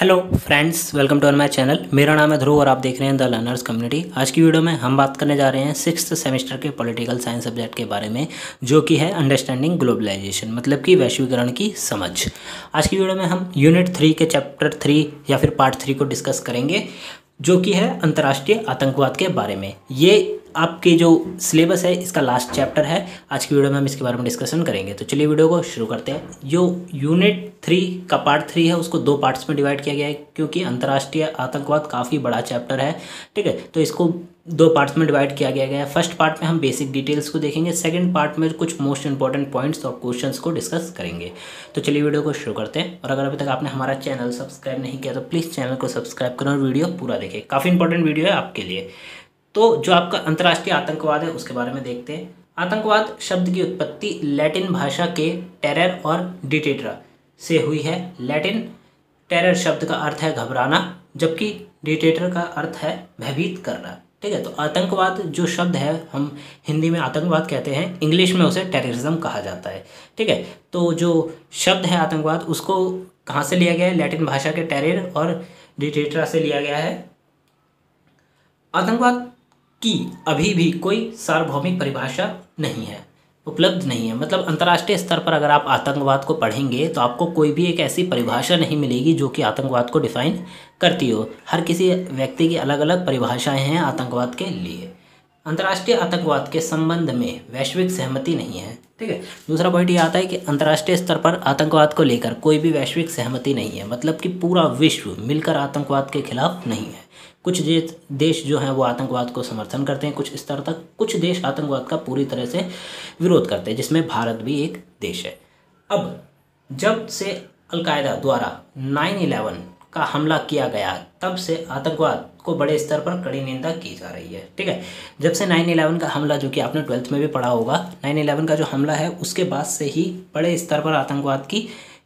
Hello friends, welcome to my channel. मेरा नाम है ध्रुव और आप देख रहे हैं द लर्नर्स कम्युनिटी। आज की वीडियो में हम बात करने जा रहे हैं 6th सेमेस्टर के पॉलिटिकल साइंस सब्जेक्ट के बारे में, जो कि है अंडरस्टैंडिंग ग्लोबलाइजेशन, मतलब कि वैश्वीकरण की समझ। आज की वीडियो में हम यूनिट 3 के चैप्टर 3 या फिर पार्ट 3 को डिस्कस करेंगे, जो कि है अंतर्राष्ट्रीय आतंकवाद के बारे में। ये आपके जो सिलेबस है इसका लास्ट चैप्टर है। आज की वीडियो में हम इसके बारे में डिस्कशन करेंगे, तो चलिए वीडियो को शुरू करते हैं। जो यूनिट 3 का पार्ट 3 है उसको 2 पार्ट्स में डिवाइड किया गया है, क्योंकि अंतर्राष्ट्रीय आतंकवाद काफ़ी बड़ा चैप्टर है, ठीक है। तो इसको 2 पार्ट्स में डिवाइड किया गया है। फर्स्ट पार्ट में हम बेसिक डिटेल्स को देखेंगे, सेकंड पार्ट में कुछ मोस्ट इंपॉर्टेंट पॉइंट्स और क्वेश्चंस को डिस्कस करेंगे। तो चलिए वीडियो को शुरू करते हैं। और अगर अभी तक आपने हमारा चैनल सब्सक्राइब नहीं किया तो प्लीज़ चैनल को सब्सक्राइब करें और वीडियो पूरा देखें, काफ़ी इंपॉर्टेंट वीडियो है आपके लिए। तो जो आपका अंतर्राष्ट्रीय आतंकवाद है उसके बारे में देखते हैं। आतंकवाद शब्द की उत्पत्ति लैटिन भाषा के टेरर और डिटेटरा से हुई है। लैटिन टेरर शब्द का अर्थ है घबराना, जबकि डिटेटर का अर्थ है भयभीत करना, ठीक है। तो आतंकवाद जो शब्द है, हम हिंदी में आतंकवाद कहते हैं, इंग्लिश में उसे टेररिज्म कहा जाता है, ठीक है। तो जो शब्द है आतंकवाद, उसको कहाँ से लिया गया है? लैटिन भाषा के टेरर और डिटेटरा से लिया गया है। आतंकवाद की अभी भी कोई सार्वभौमिक परिभाषा नहीं है, उपलब्ध नहीं है। मतलब अंतर्राष्ट्रीय स्तर पर अगर आप आतंकवाद को पढ़ेंगे तो आपको कोई भी एक ऐसी परिभाषा नहीं मिलेगी जो कि आतंकवाद को डिफाइन करती हो। हर किसी व्यक्ति की अलग अलग परिभाषाएं हैं आतंकवाद के लिए। अंतर्राष्ट्रीय आतंकवाद के संबंध में वैश्विक सहमति नहीं है, ठीक है। दूसरा पॉइंट ये आता है कि अंतर्राष्ट्रीय स्तर पर आतंकवाद को लेकर कोई भी वैश्विक सहमति नहीं है, मतलब कि पूरा विश्व मिलकर आतंकवाद के खिलाफ नहीं है। कुछ देश जो हैं वो आतंकवाद को समर्थन करते हैं कुछ स्तर तक, कुछ देश आतंकवाद का पूरी तरह से विरोध करते हैं, जिसमें भारत भी एक देश है। अब जब से अलकायदा द्वारा 9/11 का हमला किया गया, तब से आतंकवाद को बड़े स्तर पर कड़ी निंदा की जा रही है, ठीक है। जब से 9/11 का हमला, जो कि आपने 12th में भी पढ़ा होगा, 9/11 का जो हमला है उसके बाद से ही बड़े स्तर पर आतंकवाद की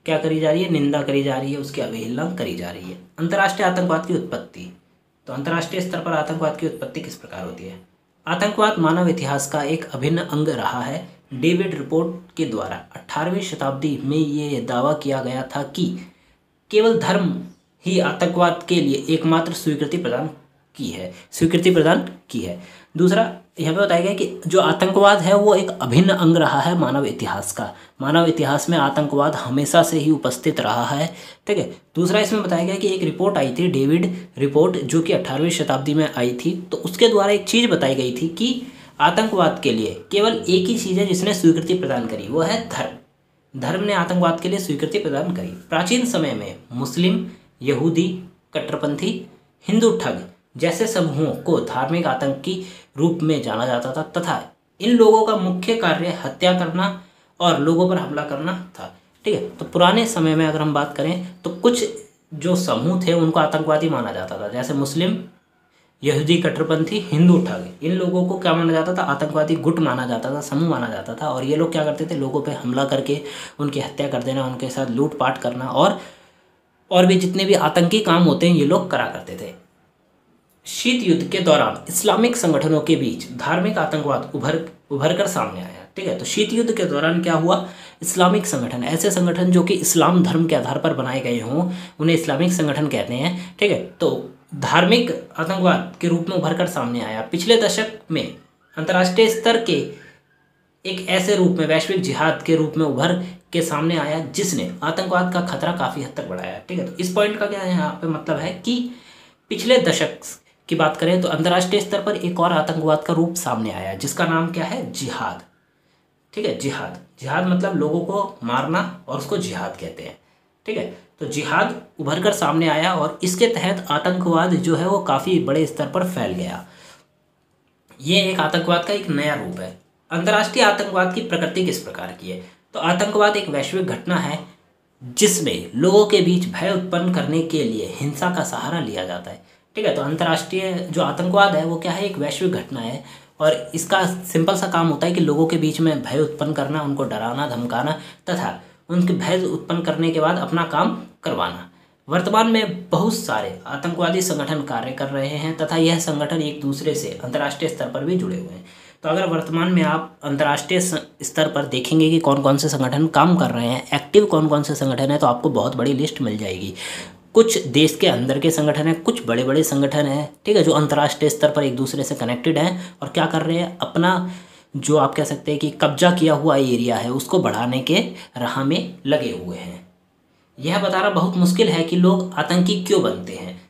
क्या करी जा रही है? निंदा करी जा रही है, उसकी अवहेलना करी जा रही है। अंतर्राष्ट्रीय आतंकवाद की उत्पत्ति, तो अंतर्राष्ट्रीय स्तर पर आतंकवाद की उत्पत्ति किस प्रकार होती है? आतंकवाद मानव इतिहास का एक अभिन्न अंग रहा है। डेविड रिपोर्ट के द्वारा 18वीं शताब्दी में ये दावा किया गया था कि केवल धर्म ही आतंकवाद के लिए एकमात्र स्वीकृति प्रदान की है। दूसरा यहाँ पे बताया गया कि जो आतंकवाद है वो एक अभिन्न अंग रहा है मानव इतिहास का। मानव इतिहास में आतंकवाद हमेशा से ही उपस्थित रहा है, ठीक है। दूसरा, इसमें बताया गया कि एक रिपोर्ट आई थी, डेविड रिपोर्ट, जो कि 18वीं शताब्दी में आई थी, तो उसके द्वारा एक चीज़ बताई गई थी कि आतंकवाद के लिए केवल एक ही चीज़ है जिसने स्वीकृति प्रदान करी, वो है धर्म। धर्म ने आतंकवाद के लिए स्वीकृति प्रदान करी। प्राचीन समय में मुस्लिम, यहूदी, कट्टरपंथी, हिंदू ठग जैसे समूहों को धार्मिक आतंकी रूप में जाना जाता था, तथा इन लोगों का मुख्य कार्य हत्या करना और लोगों पर हमला करना था, ठीक है। तो पुराने समय में अगर हम बात करें तो कुछ जो समूह थे उनको आतंकवादी माना जाता था, जैसे मुस्लिम, यहूदी, कट्टरपंथी, हिंदू ठग। इन लोगों को क्या माना जाता था? आतंकवादी गुट माना जाता था, समूह माना जाता था। और ये लोग क्या करते थे? लोगों पर हमला करके उनकी हत्या कर देना, उनके साथ लूटपाट करना और भी जितने भी आतंकी काम होते हैं ये लोग करा करते थे। शीत युद्ध के दौरान इस्लामिक संगठनों के बीच धार्मिक आतंकवाद उभर कर सामने आया, ठीक है। तो शीत युद्ध के दौरान क्या हुआ? इस्लामिक संगठन, ऐसे संगठन जो कि इस्लाम धर्म के आधार पर बनाए गए हों, उन्हें इस्लामिक संगठन कहते हैं, ठीक है। तो धार्मिक आतंकवाद के रूप में उभर कर सामने आया। पिछले दशक में अंतर्राष्ट्रीय स्तर के एक ऐसे रूप में वैश्विक जिहाद के रूप में उभर के सामने आया, जिसने आतंकवाद का खतरा काफ़ी हद तक बढ़ाया, ठीक है। तो इस पॉइंट का क्या यहाँ पे मतलब है कि पिछले दशक की बात करें तो अंतर्राष्ट्रीय स्तर पर एक और आतंकवाद का रूप सामने आया, जिसका नाम क्या है? जिहाद, ठीक है। जिहाद मतलब लोगों को मारना, और उसको जिहाद कहते हैं, ठीक है। तो जिहाद उभर कर सामने आया और इसके तहत आतंकवाद जो है वो काफ़ी बड़े स्तर पर फैल गया। ये एक आतंकवाद का एक नया रूप है। अंतर्राष्ट्रीय आतंकवाद की प्रकृति किस प्रकार की है? तो आतंकवाद एक वैश्विक घटना है जिसमें लोगों के बीच भय उत्पन्न करने के लिए हिंसा का सहारा लिया जाता है, ठीक है। तो अंतर्राष्ट्रीय जो आतंकवाद है वो क्या है? एक वैश्विक घटना है, और इसका सिंपल सा काम होता है कि लोगों के बीच में भय उत्पन्न करना, उनको डराना, धमकाना तथा उनके भय उत्पन्न करने के बाद अपना काम करवाना। वर्तमान में बहुत सारे आतंकवादी संगठन कार्य कर रहे हैं तथा यह संगठन एक दूसरे से अंतर्राष्ट्रीय स्तर पर भी जुड़े हुए हैं। तो अगर वर्तमान में आप अंतर्राष्ट्रीय स्तर पर देखेंगे कि कौन कौन से संगठन काम कर रहे हैं, एक्टिव कौन कौन से संगठन है, तो आपको बहुत बड़ी लिस्ट मिल जाएगी। कुछ देश के अंदर के संगठन हैं, कुछ बड़े बड़े संगठन हैं, ठीक है, जो अंतर्राष्ट्रीय स्तर पर एक दूसरे से कनेक्टेड हैं और क्या कर रहे हैं, अपना जो आप कह सकते हैं कि कब्जा किया हुआ एरिया है उसको बढ़ाने के राह में लगे हुए हैं। यह बताना बहुत मुश्किल है कि लोग आतंकी क्यों बनते हैं।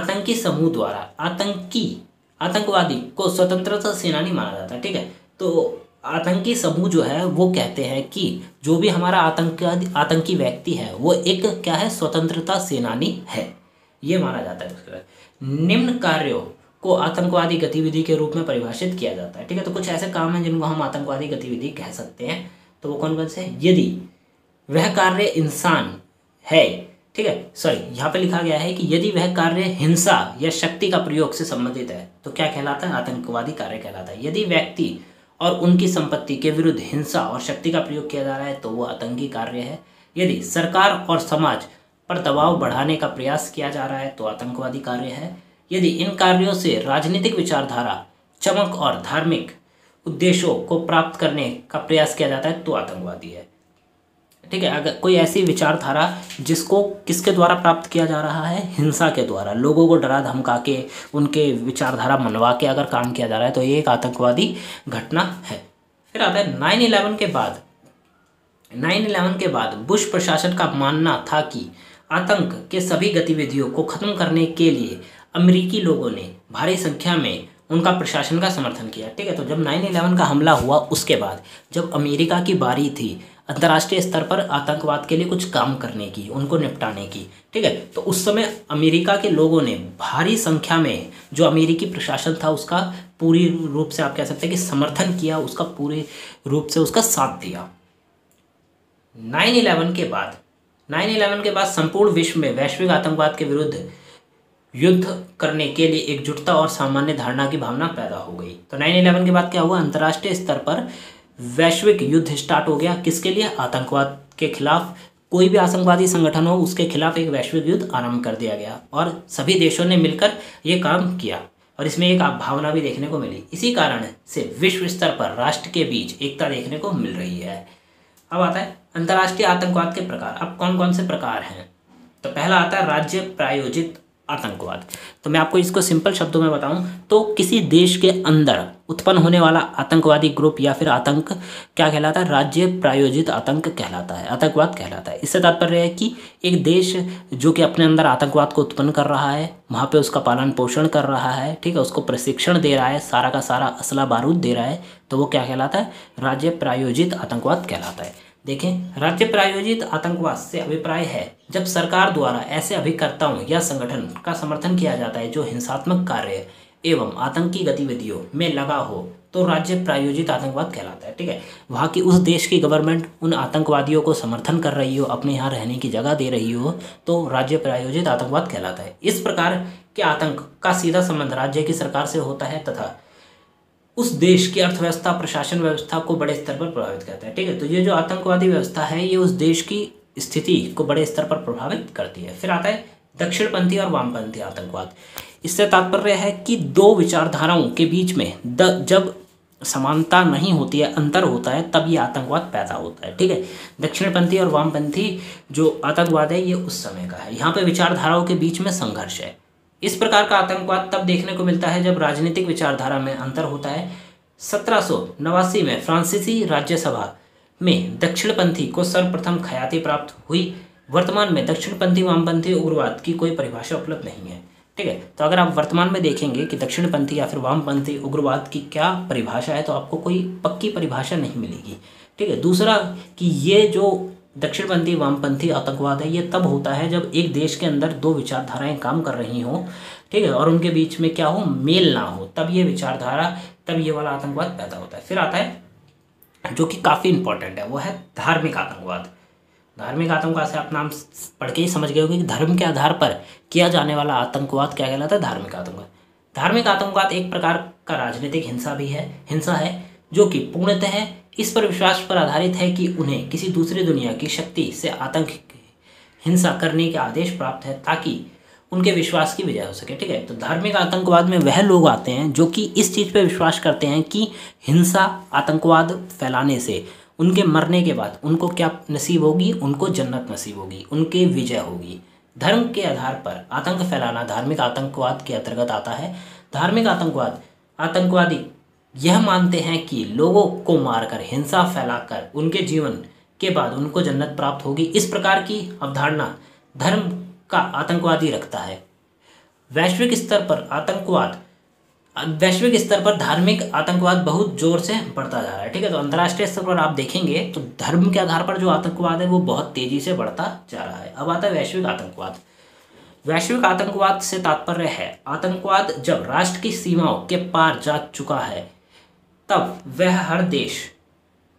आतंकी समूह द्वारा आतंकवादी को स्वतंत्रता सेनानी माना जाता है, ठीक है, तो आतंकी समूह जो है वो कहते हैं कि जो भी हमारा आतंकी व्यक्ति है वो एक क्या है, स्वतंत्रता सेनानी है, ये माना जाता है। निम्न कार्यों को आतंकवादी गतिविधि के रूप में परिभाषित किया जाता है, ठीक है, तो कुछ ऐसे काम हैं जिनको हम आतंकवादी गतिविधि कह सकते हैं, तो वो कौन कौन से हैं? यदि वह कार्य इंसान है, ठीक है, सॉरी यहाँ पे लिखा गया है कि यदि वह कार्य हिंसा या शक्ति का प्रयोग से संबंधित है तो क्या कहलाता है, आतंकवादी कार्य कहलाता है। यदि व्यक्ति और उनकी संपत्ति के विरुद्ध हिंसा और शक्ति का प्रयोग किया जा रहा है तो वो आतंकी कार्य है। यदि सरकार और समाज पर दबाव बढ़ाने का प्रयास किया जा रहा है तो आतंकवादी कार्य है। यदि इन कार्यों से राजनीतिक विचारधारा, चमक और धार्मिक उद्देश्यों को प्राप्त करने का प्रयास किया जाता है तो आतंकवादी है, ठीक है। अगर कोई ऐसी विचारधारा जिसको किसके द्वारा प्राप्त किया जा रहा है, हिंसा के द्वारा, लोगों को डरा धमका के उनके विचारधारा मनवा के अगर काम किया जा रहा है तो ये एक आतंकवादी घटना है। फिर आता है 9/11 के बाद बुश प्रशासन का मानना था कि आतंक के सभी गतिविधियों को ख़त्म करने के लिए अमेरिकी लोगों ने भारी संख्या में उनका प्रशासन का समर्थन किया, ठीक है। तो जब 9/11 का हमला हुआ उसके बाद जब अमेरिका की बारी थी अंतर्राष्ट्रीय स्तर पर आतंकवाद के लिए कुछ काम करने की, उनको निपटाने की, ठीक है, तो उस समय अमेरिका के लोगों ने भारी संख्या में जो अमेरिकी प्रशासन था उसका पूरी रूप से आप कह सकते हैं कि समर्थन किया, उसका पूरे रूप से उसका साथ दिया। 9/11 के बाद संपूर्ण विश्व में वैश्विक आतंकवाद के विरुद्ध युद्ध करने के लिए एकजुटता और सामान्य धारणा की भावना पैदा हो गई। तो 9/11 के बाद क्या हुआ, अंतर्राष्ट्रीय स्तर पर वैश्विक युद्ध स्टार्ट हो गया, किसके लिए, आतंकवाद के खिलाफ। कोई भी आतंकवादी संगठन हो उसके खिलाफ एक वैश्विक युद्ध आरंभ कर दिया गया और सभी देशों ने मिलकर ये काम किया और इसमें एक भावना भी देखने को मिली। इसी कारण से विश्व स्तर पर राष्ट्र के बीच एकता देखने को मिल रही है। अब आता है अंतर्राष्ट्रीय आतंकवाद के प्रकार। अब कौन कौन से प्रकार हैं, तो पहला आता है राज्य प्रायोजित आतंकवाद। तो मैं आपको इसको सिंपल शब्दों में बताऊं तो किसी देश के अंदर उत्पन्न होने वाला आतंकवादी ग्रुप या फिर आतंक क्या कहलाता है, राज्य प्रायोजित आतंक कहलाता है, आतंकवाद कहलाता है। इससे तात्पर्य है कि एक देश जो कि अपने अंदर आतंकवाद को उत्पन्न कर रहा है, वहाँ पे उसका पालन पोषण कर रहा है, ठीक है, उसको प्रशिक्षण दे रहा है, सारा का सारा असला बारूद दे रहा है, तो वो क्या कहलाता है, राज्य प्रायोजित आतंकवाद कहलाता है। देखें, राज्य प्रायोजित आतंकवाद से अभिप्राय है जब सरकार द्वारा ऐसे अभिकर्ताओं या संगठन का समर्थन किया जाता है जो हिंसात्मक कार्य एवं आतंकी गतिविधियों में लगा हो तो राज्य प्रायोजित आतंकवाद कहलाता है, ठीक है। वहाँ की उस देश की गवर्नमेंट उन आतंकवादियों को समर्थन कर रही हो, अपने यहाँ रहने की जगह दे रही हो, तो राज्य प्रायोजित आतंकवाद कहलाता है। इस प्रकार के आतंक का सीधा संबंध राज्य की सरकार से होता है तथा उस देश की अर्थव्यवस्था, प्रशासन व्यवस्था को बड़े स्तर पर प्रभावित करता है, ठीक है। तो ये जो आतंकवादी व्यवस्था है ये उस देश की स्थिति को बड़े स्तर पर प्रभावित करती है। फिर आता है दक्षिणपंथी और वामपंथी आतंकवाद। इससे तात्पर्य है कि दो विचारधाराओं के बीच में जब समानता नहीं होती है, अंतर होता है, तब ये आतंकवाद पैदा होता है, ठीक है। दक्षिणपंथी और वामपंथी जो आतंकवाद है ये उस समय का है, यहाँ पर विचारधाराओं के बीच में संघर्ष है। इस प्रकार का आतंकवाद तब देखने को मिलता है जब राजनीतिक विचारधारा में अंतर होता है। 1789 में फ्रांसीसी राज्यसभा में दक्षिणपंथी को सर्वप्रथम ख्याति प्राप्त हुई। वर्तमान में दक्षिणपंथी वामपंथी उग्रवाद की कोई परिभाषा उपलब्ध नहीं है, ठीक है। तो अगर आप वर्तमान में देखेंगे कि दक्षिणपंथी या फिर वामपंथी उग्रवाद की क्या परिभाषा है तो आपको कोई पक्की परिभाषा नहीं मिलेगी, ठीक है। दूसरा कि ये जो दक्षिणपंथी वामपंथी आतंकवाद है ये तब होता है जब एक देश के अंदर दो विचारधाराएं काम कर रही हों, ठीक है, और उनके बीच में क्या हो, मेल ना हो, तब ये विचारधारा, तब ये वाला आतंकवाद पैदा होता है। फिर आता है जो कि काफ़ी इंपॉर्टेंट है, वो है धार्मिक आतंकवाद। धार्मिक आतंकवाद से आप नाम पढ़ के ही समझ गए होंगे कि धर्म के आधार पर किया जाने वाला आतंकवाद क्या कहलाता है, धार्मिक आतंकवाद। धार्मिक आतंकवाद एक प्रकार का राजनीतिक हिंसा भी है, जो कि पूर्णतः इस पर विश्वास पर आधारित है कि उन्हें किसी दूसरी दुनिया की शक्ति से आतंक हिंसा करने के आदेश प्राप्त है ताकि उनके विश्वास की विजय हो सके, ठीक है। तो धार्मिक आतंकवाद में वह लोग आते हैं जो कि इस चीज़ पर विश्वास करते हैं कि हिंसा, आतंकवाद फैलाने से उनके मरने के बाद उनको क्या नसीब होगी, उनको जन्नत नसीब होगी, उनकी विजय होगी, धर्म के आधार पर आतंक फैलाना धार्मिक आतंकवाद के अंतर्गत आता है। धार्मिक आतंकवाद, आतंकवादी यह मानते हैं कि लोगों को मारकर हिंसा फैलाकर उनके जीवन के बाद उनको जन्नत प्राप्त होगी। इस प्रकार की अवधारणा धर्म का आतंकवादी रखता है। वैश्विक स्तर पर आतंकवाद, वैश्विक स्तर पर धार्मिक आतंकवाद बहुत जोर से बढ़ता जा रहा है। ठीक है, तो अंतर्राष्ट्रीय स्तर पर आप देखेंगे तो धर्म के आधार पर जो आतंकवाद है वो बहुत तेज़ी से बढ़ता जा रहा है। अब आता है वैश्विक आतंकवाद। वैश्विक आतंकवाद से तात्पर्य है आतंकवाद जब राष्ट्र की सीमाओं के पार जा चुका है तब वह हर देश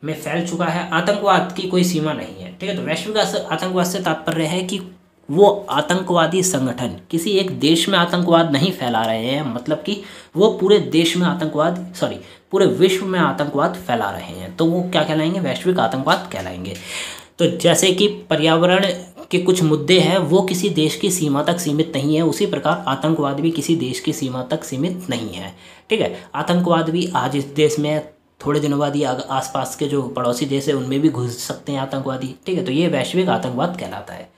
में फैल चुका है। आतंकवाद की कोई सीमा नहीं है। ठीक है, तो वैश्विक आतंकवाद से तात्पर्य है कि वो आतंकवादी संगठन किसी एक देश में आतंकवाद नहीं फैला रहे हैं, मतलब कि वो पूरे देश में आतंकवाद, सॉरी पूरे विश्व में आतंकवाद फैला रहे हैं, तो वो क्या कहलाएंगे? वैश्विक आतंकवाद कहलाएंगे। तो जैसे कि पर्यावरण के कुछ मुद्दे हैं वो किसी देश की सीमा तक सीमित नहीं है, उसी प्रकार आतंकवाद भी किसी देश की सीमा तक सीमित नहीं है। ठीक है, आतंकवाद भी आज इस देश में, थोड़े दिनों बाद ही आसपास के जो पड़ोसी देश हैं उनमें भी घुस सकते हैं आतंकवादी। ठीक है, तो ये वैश्विक आतंकवाद कहलाता है।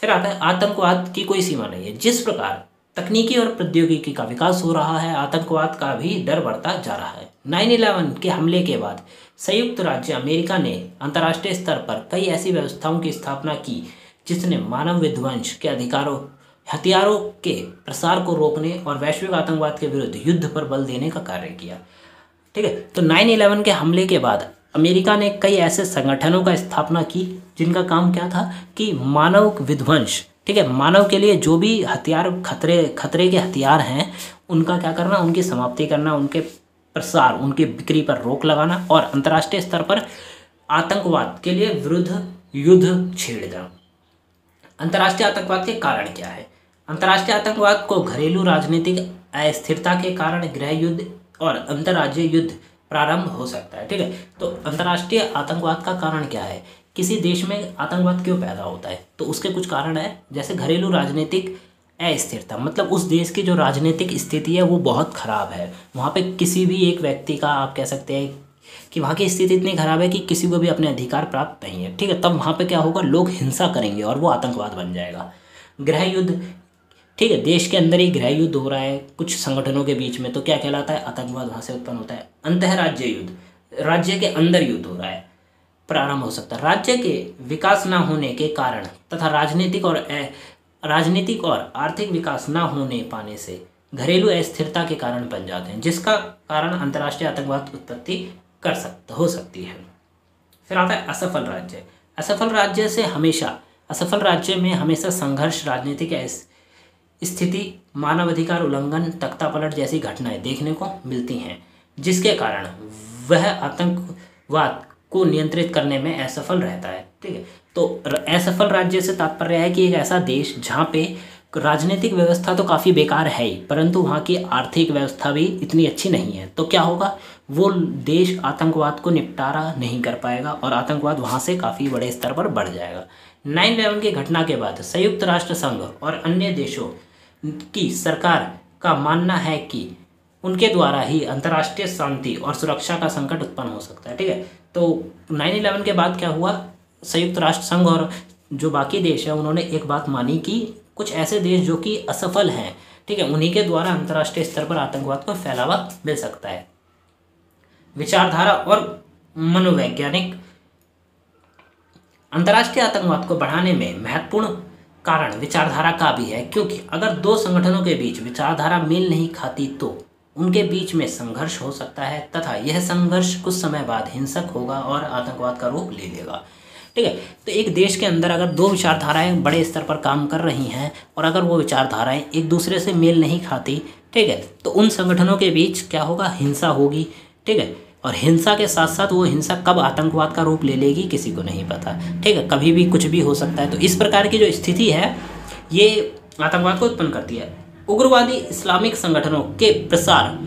फिर आता है आतंकवाद की कोई सीमा नहीं है। जिस प्रकार तकनीकी और प्रौद्योगिकी का विकास हो रहा है आतंकवाद का भी डर बढ़ता जा रहा है। 9/11 के हमले के बाद संयुक्त राज्य अमेरिका ने अंतर्राष्ट्रीय स्तर पर कई ऐसी व्यवस्थाओं की स्थापना की जिसने मानव विध्वंस के अधिकारों, हथियारों के प्रसार को रोकने और वैश्विक आतंकवाद के विरुद्ध युद्ध पर बल देने का कार्य किया। ठीक है, तो 9/11 के हमले के बाद अमेरिका ने कई ऐसे संगठनों का स्थापना की जिनका काम क्या था कि मानव विध्वंस, ठीक है, मानव के लिए जो भी हथियार खतरे के हथियार हैं उनका क्या करना, उनकी समाप्ति करना, उनके प्रसार, उनकी बिक्री पर रोक लगाना और अंतर्राष्ट्रीय स्तर पर आतंकवाद के लिए विरुद्ध युद्ध छेड़ना। अंतर्राष्ट्रीय आतंकवाद के कारण क्या है? अंतर्राष्ट्रीय आतंकवाद को घरेलू राजनीतिक अस्थिरता के कारण गृह युद्ध और अंतर्राज्यीय युद्ध प्रारंभ हो सकता है। ठीक है, तो अंतर्राष्ट्रीय आतंकवाद का कारण क्या है? किसी देश में आतंकवाद क्यों पैदा होता है? तो उसके कुछ कारण है, जैसे घरेलू राजनीतिक अस्थिरता, मतलब उस देश की जो राजनीतिक स्थिति है वो बहुत ख़राब है, वहाँ पे किसी भी एक व्यक्ति का, आप कह सकते हैं कि वहाँ की स्थिति इतनी ख़राब है कि किसी को भी अपने अधिकार प्राप्त नहीं है। ठीक है, तब वहाँ पे क्या होगा, लोग हिंसा करेंगे और वो आतंकवाद बन जाएगा। गृह युद्ध, ठीक है, देश के अंदर ही गृह युद्ध हो रहा है कुछ संगठनों के बीच में, तो क्या कहलाता है? आतंकवाद वहाँ से उत्पन्न होता है। अंतर्राज्यीय युद्ध, राज्य के अंदर युद्ध हो रहा है, प्रारंभ हो सकता है। राज्य के विकास ना होने के कारण तथा राजनीतिक और आर्थिक विकास ना होने पाने से घरेलू अस्थिरता के कारण बन जाते हैं, जिसका कारण अंतर्राष्ट्रीय आतंकवाद उत्पत्ति हो सकती है। फिर आता है असफल राज्य। असफल राज्य में हमेशा संघर्ष, राजनीतिक स्थिति, मानवाधिकार उल्लंघन, तख्तापलट जैसी घटनाएं देखने को मिलती हैं, जिसके कारण वह आतंकवाद को नियंत्रित करने में असफल रहता है। ठीक है, तो असफल राज्य से तात्पर्य है कि एक ऐसा देश जहाँ पे राजनीतिक व्यवस्था तो काफ़ी बेकार है ही, परंतु वहाँ की आर्थिक व्यवस्था भी इतनी अच्छी नहीं है, तो क्या होगा, वो देश आतंकवाद को निपटारा नहीं कर पाएगा और आतंकवाद वहाँ से काफ़ी बड़े स्तर पर बढ़ जाएगा। 9/11 की घटना के बाद संयुक्त राष्ट्र संघ और अन्य देशों की सरकार का मानना है कि उनके द्वारा ही अंतर्राष्ट्रीय शांति और सुरक्षा का संकट उत्पन्न हो सकता है। ठीक है, तो 9/11 के बाद क्या हुआ, संयुक्त राष्ट्र संघ और जो बाकी देश है उन्होंने एक बात मानी कि कुछ ऐसे देश जो कि असफल हैं, ठीक है, उन्हीं के द्वारा अंतर्राष्ट्रीय स्तर पर आतंकवाद को फैलावा मिल सकता है। विचारधारा और मनोवैज्ञानिक, अंतर्राष्ट्रीय आतंकवाद को बढ़ाने में महत्वपूर्ण कारण विचारधारा का भी है, क्योंकि अगर दो संगठनों के बीच विचारधारा मेल नहीं खाती तो उनके बीच में संघर्ष हो सकता है तथा यह संघर्ष कुछ समय बाद हिंसक होगा और आतंकवाद का रूप ले लेगा। ठीक है, तो एक देश के अंदर अगर दो विचारधाराएं बड़े स्तर पर काम कर रही हैं और अगर वो विचारधाराएं एक दूसरे से मेल नहीं खाती, ठीक है, तो उन संगठनों के बीच क्या होगा, हिंसा होगी। ठीक है, और हिंसा के साथ साथ वो हिंसा कब आतंकवाद का रूप ले लेगी किसी को नहीं पता। ठीक है, कभी भी कुछ भी हो सकता है। तो इस प्रकार की जो स्थिति है ये आतंकवाद को उत्पन्न करती है। उग्रवादी इस्लामिक संगठनों के प्रसार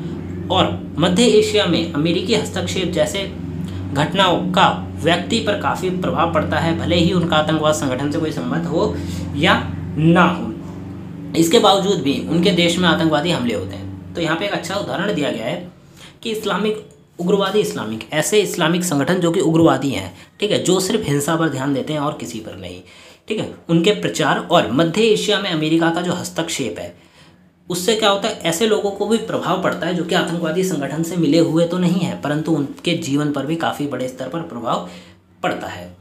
और मध्य एशिया में अमेरिकी हस्तक्षेप जैसे घटनाओं का व्यक्ति पर काफ़ी प्रभाव पड़ता है, भले ही उनका आतंकवाद संगठन से कोई संबंध हो या ना हो, इसके बावजूद भी उनके देश में आतंकवादी हमले होते हैं। तो यहाँ पे एक अच्छा उदाहरण दिया गया है कि उग्रवादी इस्लामिक ऐसे इस्लामिक संगठन जो कि उग्रवादी हैं, ठीक है, जो सिर्फ हिंसा पर ध्यान देते हैं और किसी पर नहीं, ठीक है, उनके प्रचार और मध्य एशिया में अमेरिका का जो हस्तक्षेप है उससे क्या होता है, ऐसे लोगों को भी प्रभाव पड़ता है जो कि आतंकवादी संगठन से मिले हुए तो नहीं है परंतु उनके जीवन पर भी काफ़ी बड़े स्तर पर प्रभाव पड़ता है।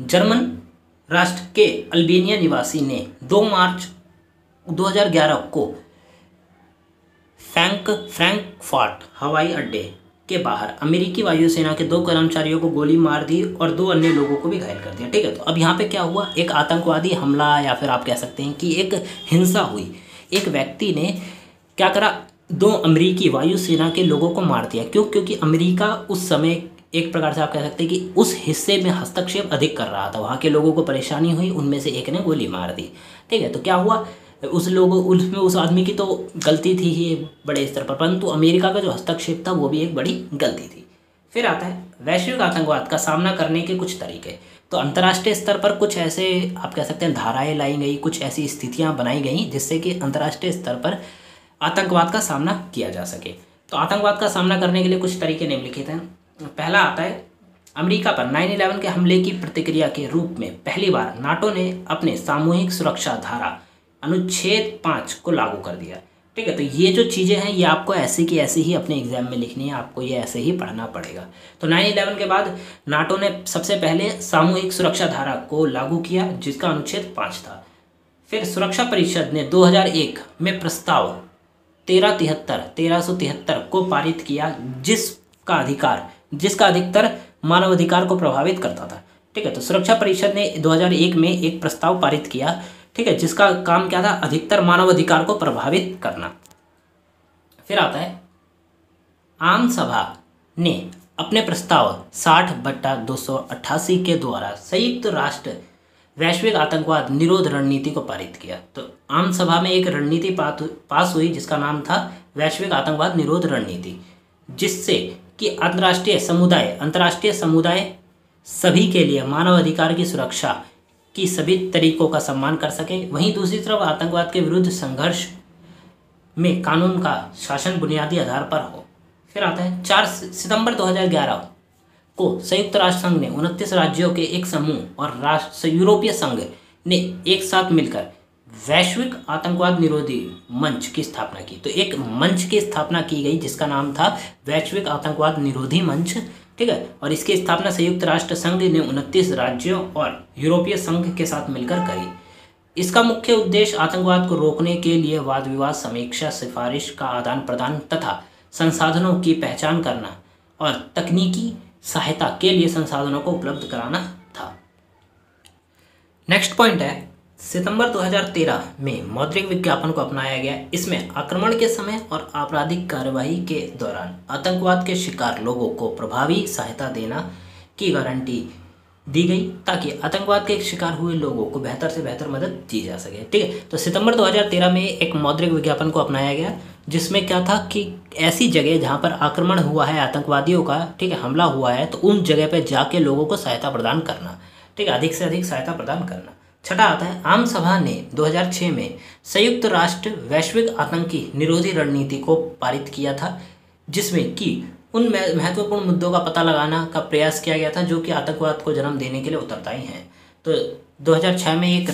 जर्मन राष्ट्र के अल्बेनिया निवासी ने 2 मार्च 2011 को फ्रैंकफर्ट हवाई अड्डे के बाहर अमेरिकी वायुसेना के 2 कर्मचारियों को गोली मार दी और 2 अन्य लोगों को भी घायल कर दिया। ठीक है, तो अब यहाँ पे क्या हुआ, एक आतंकवादी हमला या फिर आप कह सकते हैं कि एक हिंसा हुई। एक व्यक्ति ने क्या करा, 2 अमेरिकी वायुसेना के लोगों को मार दिया। क्यों? क्योंकि अमेरिका उस समय एक प्रकार से आप कह सकते हैं कि उस हिस्से में हस्तक्षेप अधिक कर रहा था, वहाँ के लोगों को परेशानी हुई, उनमें से एक ने गोली मार दी। ठीक है, तो क्या हुआ, उस आदमी की तो गलती थी ही बड़े स्तर पर, परंतु अमेरिका का जो हस्तक्षेप था वो भी एक बड़ी गलती थी। फिर आता है वैश्विक आतंकवाद का सामना करने के कुछ तरीके। तो अंतर्राष्ट्रीय स्तर पर कुछ ऐसे आप कह सकते हैं धाराएं लाई गई, कुछ ऐसी स्थितियां बनाई गई जिससे कि अंतर्राष्ट्रीय स्तर पर आतंकवाद का सामना किया जा सके। तो आतंकवाद का सामना करने के लिए कुछ तरीके निम्नलिखित हैं। पहला आता है अमेरिका पर 9/11 के हमले की प्रतिक्रिया के रूप में पहली बार नाटो ने अपने सामूहिक सुरक्षा धारा अनुच्छेद 5 को लागू कर दिया। ठीक है, तो ये जो चीज़ें हैं ये आपको ऐसे की ऐसे ही अपने एग्जाम में लिखनी है, आपको ये ऐसे ही पढ़ना पड़ेगा। तो 9/11 के बाद नाटो ने सबसे पहले सामूहिक सुरक्षा धारा को लागू किया जिसका अनुच्छेद 5 था। फिर सुरक्षा परिषद ने 2001 में प्रस्ताव 1373 को पारित किया जिसका अधिकतर मानवाधिकार को प्रभावित करता था। ठीक है, तो सुरक्षा परिषद ने 2001 में एक प्रस्ताव पारित किया, ठीक है, जिसका काम क्या था, अधिकतर मानवाधिकार को प्रभावित करना। फिर आता है आम सभा ने अपने प्रस्ताव 60/288 के द्वारा संयुक्त राष्ट्र वैश्विक आतंकवाद निरोध रणनीति को पारित किया। तो आम सभा में एक रणनीति पास हुई जिसका नाम था वैश्विक आतंकवाद निरोध रणनीति, जिससे कि अंतर्राष्ट्रीय समुदाय सभी के लिए मानवाधिकार की सुरक्षा की सभी तरीकों का सम्मान कर सके। वहीं दूसरी तरफ आतंकवाद के विरुद्ध संघर्ष में कानून का शासन बुनियादी आधार पर हो। फिर आता है 4 सितंबर 2011 को संयुक्त राष्ट्र संघ ने 29 राज्यों के एक समूह और यूरोपीय संघ ने एक साथ मिलकर वैश्विक आतंकवाद निरोधी मंच की स्थापना की। तो एक मंच की स्थापना की गई जिसका नाम था वैश्विक आतंकवाद निरोधी मंच। ठीक है, और इसकी स्थापना संयुक्त राष्ट्र संघ ने 29 राज्यों और यूरोपीय संघ के साथ मिलकर करी। इसका मुख्य उद्देश्य आतंकवाद को रोकने के लिए वाद विवाद, समीक्षा, सिफारिश का आदान प्रदान तथा संसाधनों की पहचान करना और तकनीकी सहायता के लिए संसाधनों को उपलब्ध कराना था। नेक्स्ट पॉइंट है सितंबर 2013 में मौद्रिक विज्ञापन को अपनाया गया। इसमें आक्रमण के समय और आपराधिक कार्रवाई के दौरान आतंकवाद के शिकार लोगों को प्रभावी सहायता देना की गारंटी दी गई ताकि आतंकवाद के शिकार हुए लोगों को बेहतर से बेहतर मदद दी जा सके। ठीक है, तो सितंबर 2013 में एक मौद्रिक विज्ञापन को अपनाया गया जिसमें क्या था कि ऐसी जगह जहाँ पर आक्रमण हुआ है आतंकवादियों का, ठीक है, हमला हुआ है, तो उन जगह पर जाके लोगों को सहायता प्रदान करना, ठीक है, अधिक से अधिक सहायता प्रदान करना। छठा आता है आम सभा ने 2006 में संयुक्त राष्ट्र वैश्विक आतंकी निरोधी रणनीति को पारित किया था जिसमें कि उन महत्वपूर्ण मुद्दों का पता लगाना का प्रयास किया गया था जो कि आतंकवाद को जन्म देने के लिए उतरताई हैं। तो 2006 में एक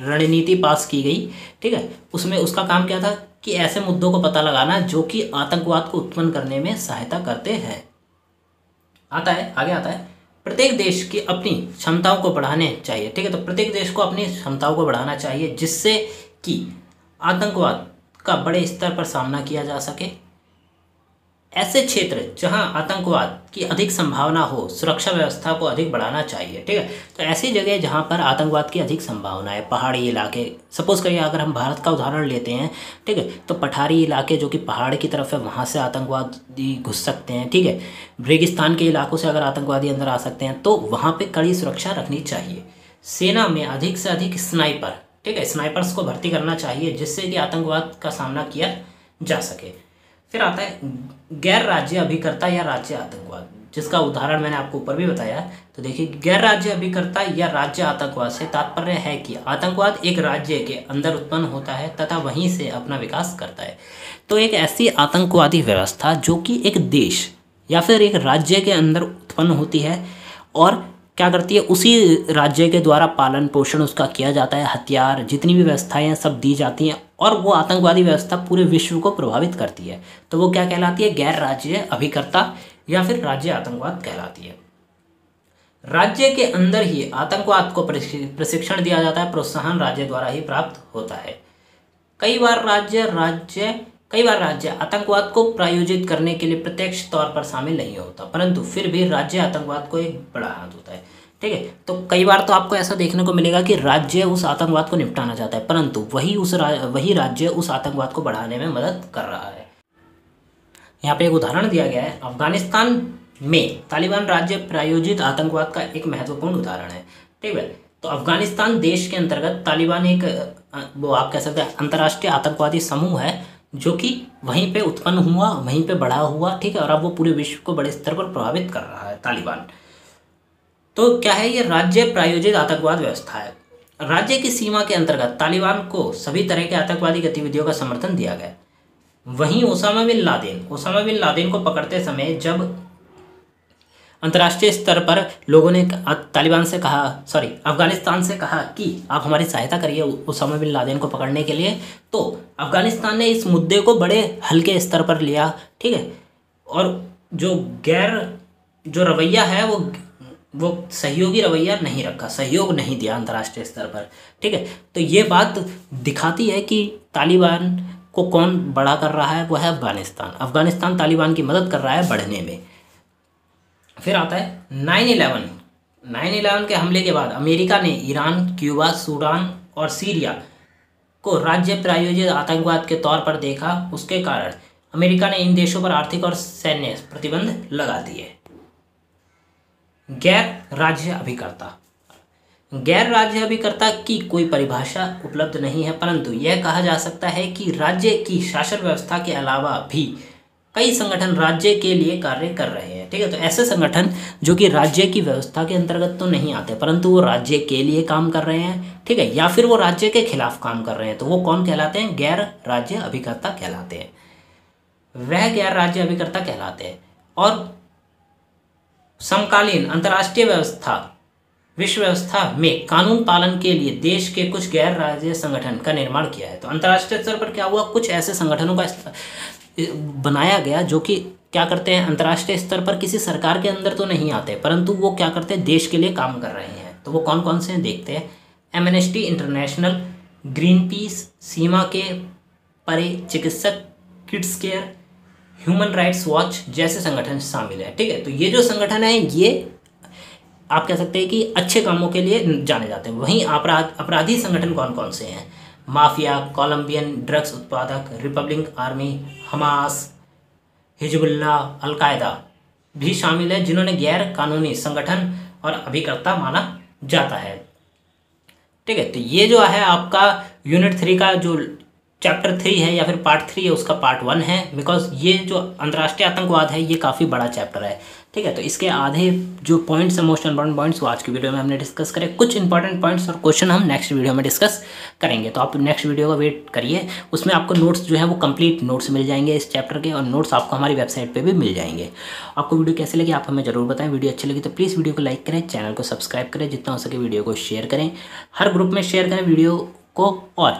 रणनीति पास की गई, ठीक है, उसमें उसका काम क्या था कि ऐसे मुद्दों को पता लगाना जो कि आतंकवाद को उत्पन्न करने में सहायता करते हैं। आगे आता है प्रत्येक देश की अपनी क्षमताओं को बढ़ाने चाहिए। ठीक है, तो प्रत्येक देश को अपनी क्षमताओं को बढ़ाना चाहिए जिससे कि आतंकवाद का बड़े स्तर पर सामना किया जा सके। ऐसे क्षेत्र जहां आतंकवाद की अधिक संभावना हो, सुरक्षा व्यवस्था को अधिक बढ़ाना चाहिए। ठीक है, तो ऐसी जगह जहां पर आतंकवाद की अधिक संभावना है, पहाड़ी इलाके, सपोज करिए अगर हम भारत का उदाहरण लेते हैं, ठीक है, तो पठारी इलाके जो कि पहाड़ की तरफ है वहां से आतंकवादी घुस सकते हैं। ठीक है, रेगिस्तान के इलाकों से अगर आतंकवादी अंदर आ सकते हैं तो वहाँ पर कड़ी सुरक्षा रखनी चाहिए। सेना में अधिक से अधिक स्नाइपर, ठीक है, स्नाइपर्स को भर्ती करना चाहिए जिससे कि आतंकवाद का सामना किया जा सके। फिर आता है गैर राज्य अभिकर्ता या राज्य आतंकवाद, जिसका उदाहरण मैंने आपको ऊपर भी बताया। तो देखिए, गैर राज्य अभिकर्ता या राज्य आतंकवाद से तात्पर्य है कि आतंकवाद एक राज्य के अंदर उत्पन्न होता है तथा वहीं से अपना विकास करता है। तो एक ऐसी आतंकवादी व्यवस्था जो कि एक देश या फिर एक राज्य के अंदर उत्पन्न होती है और क्या करती है, उसी राज्य के द्वारा पालन पोषण उसका किया जाता है, हथियार जितनी भी व्यवस्थाएं हैं सब दी जाती हैं और वो आतंकवादी व्यवस्था पूरे विश्व को प्रभावित करती है। तो वो क्या कहलाती है, गैर राज्य अभिकर्ता या फिर राज्य आतंकवाद कहलाती है। राज्य के अंदर ही आतंकवाद को प्रशिक्षण दिया जाता है, प्रोत्साहन राज्य द्वारा ही प्राप्त होता है। कई बार राज्य आतंकवाद को प्रायोजित करने के लिए प्रत्यक्ष तौर पर शामिल नहीं होता, परंतु फिर भी राज्य आतंकवाद को एक बड़ा हाथ होता है। ठीक है, तो कई बार तो आपको ऐसा देखने को मिलेगा कि राज्य उस आतंकवाद को निपटाना चाहता है, परंतु वही राज्य उस आतंकवाद को बढ़ाने में मदद कर रहा है। यहाँ पे एक उदाहरण दिया गया है, अफगानिस्तान में तालिबान राज्य प्रायोजित आतंकवाद का एक महत्वपूर्ण उदाहरण है। ठीक है, तो अफगानिस्तान देश के अंतर्गत तालिबान एक वो आप कह सकते हैं अंतर्राष्ट्रीय आतंकवादी समूह है जो कि वहीं पे उत्पन्न हुआ, वहीं पे बढ़ा हुआ। ठीक है, और अब वो पूरे विश्व को बड़े स्तर पर प्रभावित कर रहा है तालिबान। तो क्या है, ये राज्य प्रायोजित आतंकवाद व्यवस्था है। राज्य की सीमा के अंतर्गत तालिबान को सभी तरह के आतंकवादी गतिविधियों का समर्थन दिया गया। वहीं ओसामा बिन लादेन को पकड़ते समय जब अंतर्राष्ट्रीय स्तर पर लोगों ने अफगानिस्तान से कहा कि आप हमारी सहायता करिए ओसामा बिन लादेन को पकड़ने के लिए, तो अफगानिस्तान ने इस मुद्दे को बड़े हल्के स्तर पर लिया। ठीक है, और जो रवैया है वो सहयोगी रवैया नहीं रखा, सहयोग नहीं दिया अंतर्राष्ट्रीय स्तर पर। ठीक है, तो ये बात दिखाती है कि तालिबान को कौन बड़ा कर रहा है, वो है अफगानिस्तान तालिबान की मदद कर रहा है बढ़ने में। फिर आता है 9/11 के हमले के बाद अमेरिका ने ईरान, क्यूबा, सूडान और सीरिया को राज्य प्रायोजित आतंकवाद के तौर पर देखा। उसके कारण अमेरिका ने इन देशों पर आर्थिक और सैन्य प्रतिबंध लगा दिए। गैर राज्य अभिकर्ता की कोई परिभाषा उपलब्ध नहीं है, परंतु यह कहा जा सकता है कि राज्य की शासन व्यवस्था के अलावा भी कई संगठन राज्य के लिए कार्य कर रहे हैं। ठीक है, तो ऐसे संगठन जो कि राज्य की व्यवस्था के अंतर्गत तो नहीं आते, परंतु वो राज्य के लिए काम कर रहे हैं। ठीक है, या फिर वो राज्य के खिलाफ काम कर रहे हैं, तो वो कौन कहलाते हैं, गैर राज्य अभिकर्ता कहलाते हैं। वह गैर राज्य अभिकर्ता कहलाते हैं। और समकालीन अंतर्राष्ट्रीय व्यवस्था विश्व व्यवस्था में कानून पालन के लिए देश के कुछ गैर राज्य संगठन का निर्माण किया है। तो अंतर्राष्ट्रीय स्तर पर क्या हुआ, कुछ ऐसे संगठनों का बनाया गया जो कि क्या करते हैं, अंतर्राष्ट्रीय स्तर पर किसी सरकार के अंदर तो नहीं आते, परंतु वो क्या करते हैं, देश के लिए काम कर रहे हैं। तो वो कौन कौन से हैं देखते हैं, एमनेस्टी इंटरनेशनल, ग्रीन पीस, सीमा के परे चिकित्सक, Kids Care, Human Rights Watch जैसे संगठन शामिल है। ठीक है, तो ये जो संगठन है ये आप कह सकते हैं कि अच्छे कामों के लिए जाने जाते हैं। वहीं अपराधी संगठन कौन कौन से हैं, माफिया, कोलंबियन ड्रग्स उत्पादक, Republic Army, Hamas, Hezbollah, al Qaeda भी शामिल है, जिन्होंने गैर कानूनी संगठन और अभिकर्ता माना जाता है। ठीक है, तो ये जो है आपका यूनिट 3 का जो चैप्टर 3 है या फिर पार्ट 3 है, उसका पार्ट 1 है, बिकॉज ये जो अंतर्राष्ट्रीय आतंकवाद है ये काफ़ी बड़ा चैप्टर है। ठीक है, तो इसके आधे जो पॉइंट्स हैं, मोस्ट इम्पॉर्टेंट पॉइंट्स, वो आज की वीडियो में हमने डिस्कस करे। कुछ इंपॉर्टेंट पॉइंट्स और क्वेश्चन हम नेक्स्ट वीडियो में डिस्कस करेंगे, तो आप नेक्स्ट वीडियो का वेट करिए। उसमें आपको नोट्स जो है वो कंप्लीट नोट्स मिल जाएंगे इस चैप्टर के, और नोट्स आपको हमारी वेबसाइट पर भी मिल जाएंगे। आपको वीडियो कैसे लगी आप हमें जरूर बताएं। वीडियो अच्छी लगी तो प्लीज़ वीडियो को लाइक करें, चैनल को सब्सक्राइब करें, जितना हो सके वीडियो को शेयर करें, हर ग्रुप में शेयर करें वीडियो को। और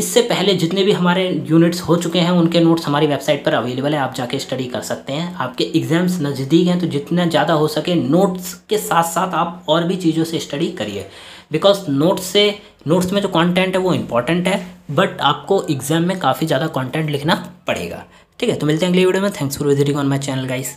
इससे पहले जितने भी हमारे यूनिट्स हो चुके हैं उनके नोट्स हमारी वेबसाइट पर अवेलेबल है, आप जाके स्टडी कर सकते हैं। आपके एग्जाम्स नज़दीक हैं तो जितना ज़्यादा हो सके नोट्स के साथ साथ आप और भी चीज़ों से स्टडी करिए, बिकॉज नोट्स में जो कंटेंट है वो इम्पॉर्टेंट है, बट आपको एग्जाम में काफ़ी ज़्यादा कंटेंट लिखना पड़ेगा। ठीक है, तो मिलते हैं अगली वीडियो में। Thanks for visiting on my channel guys.